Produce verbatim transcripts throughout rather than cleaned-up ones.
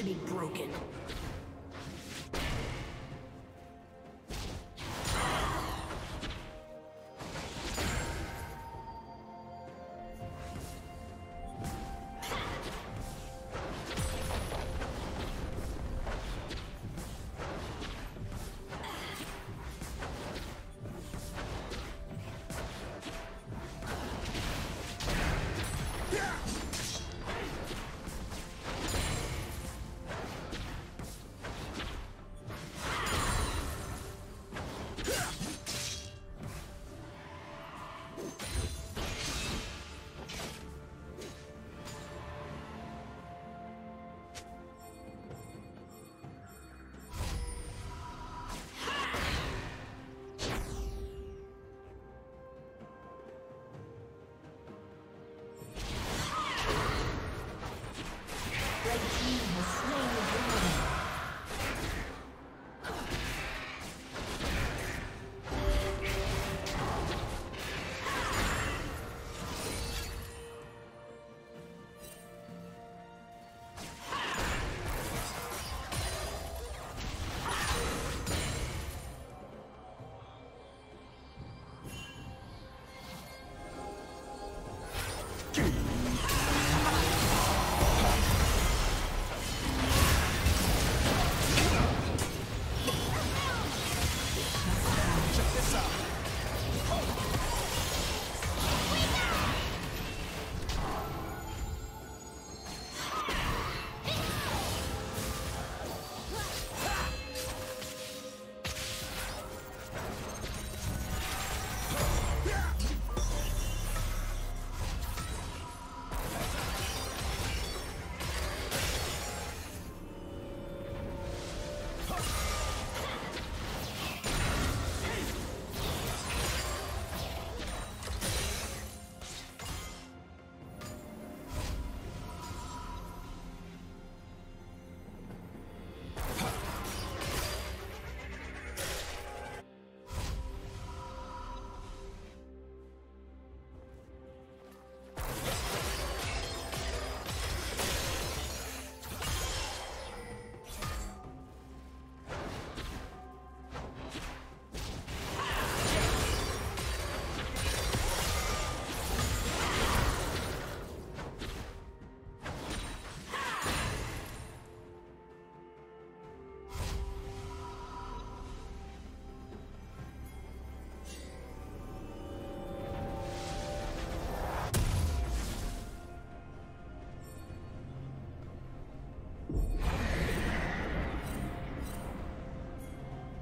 to be broken.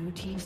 Blue team's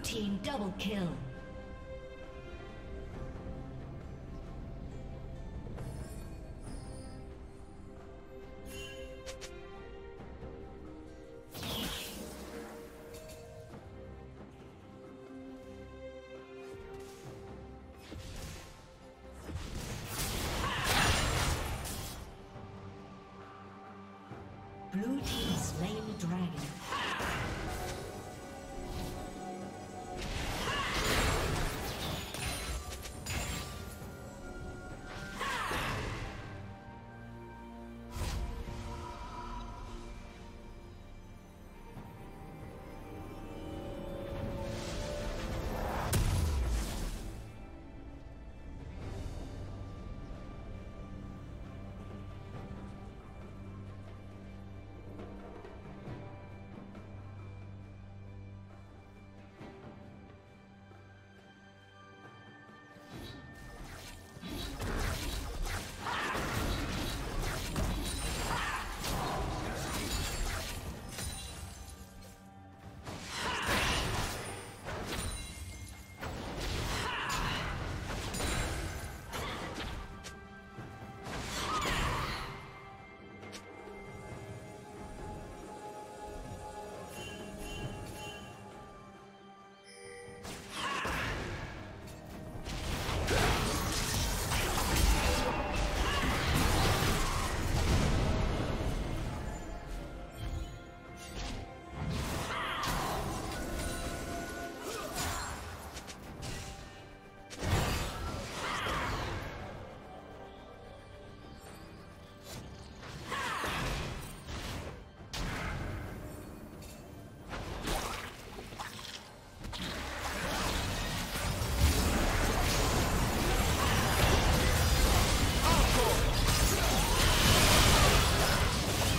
Blue team double kill. Blue team slain the dragon. Team's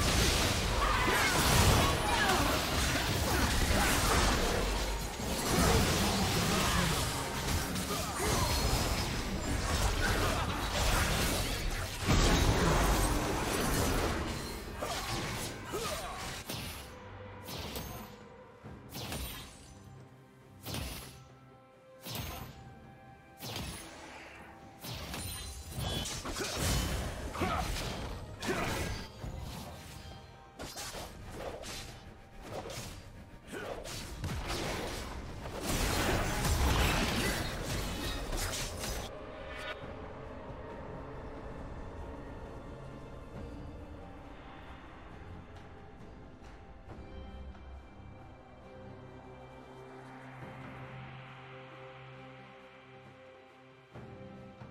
turret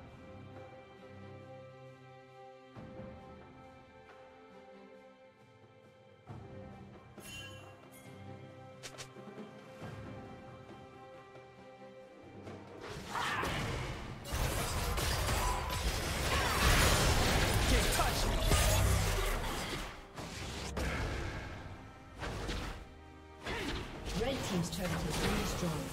has been destroyed.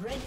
Red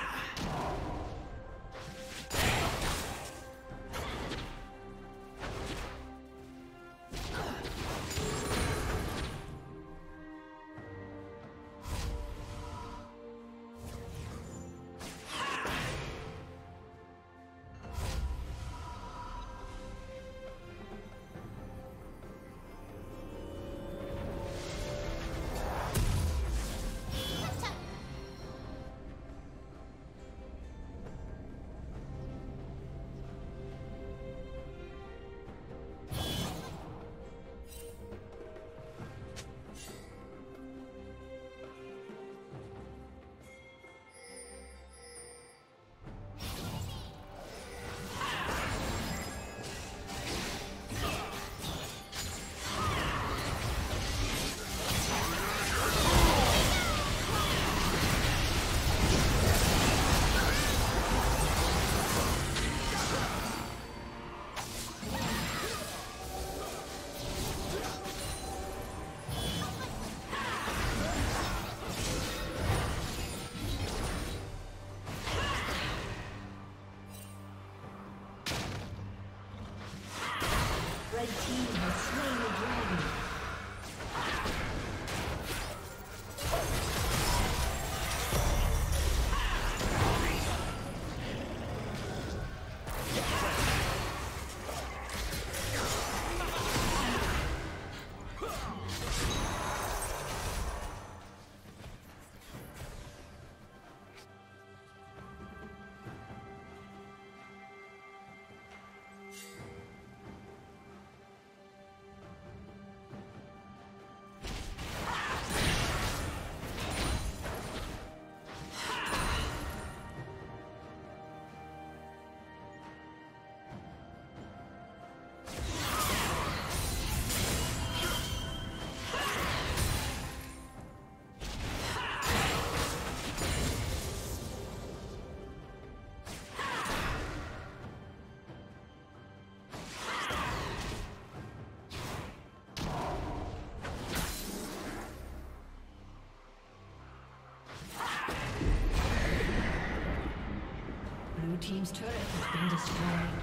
team's turret has been destroyed.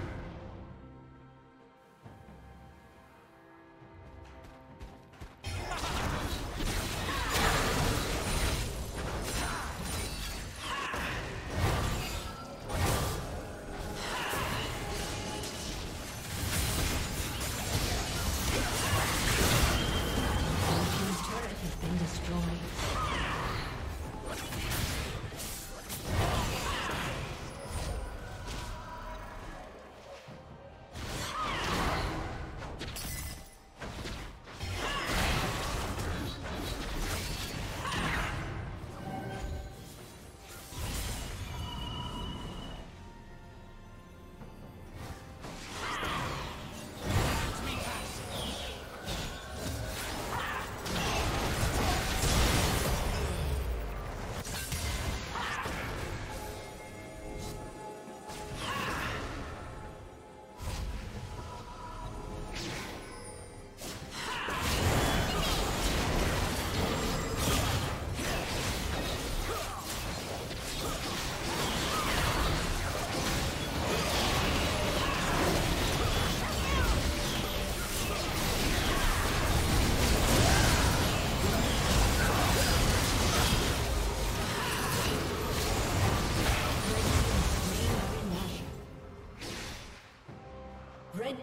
Red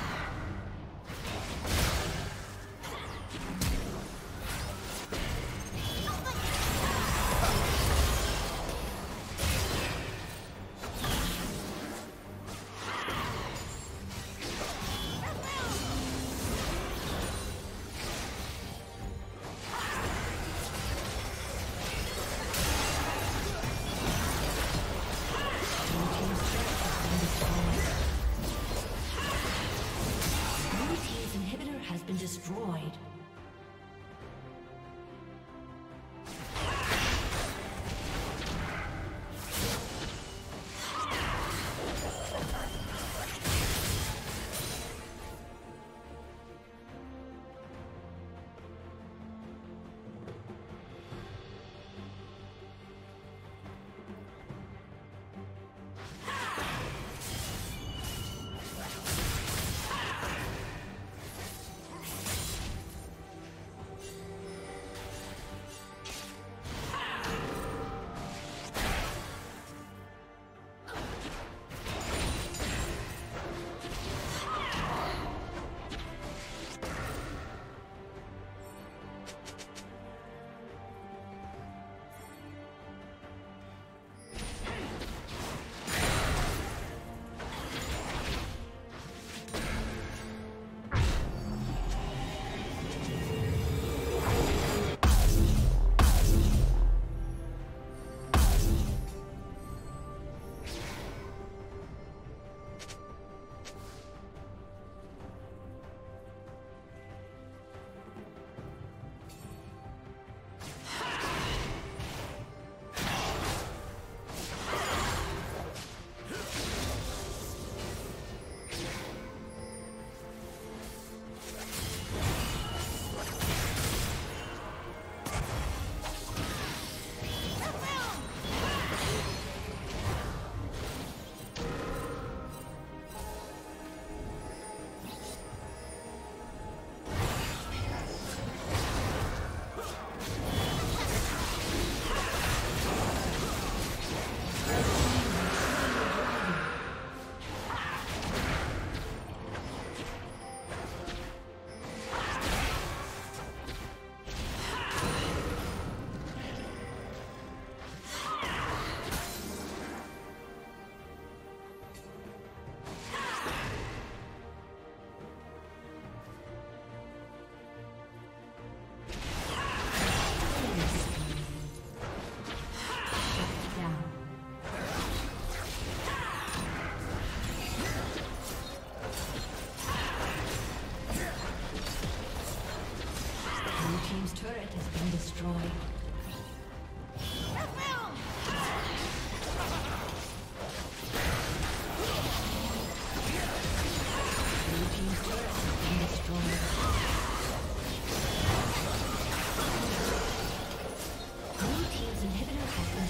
Blue team's turret has been destroyed.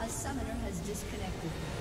A summoner has disconnected.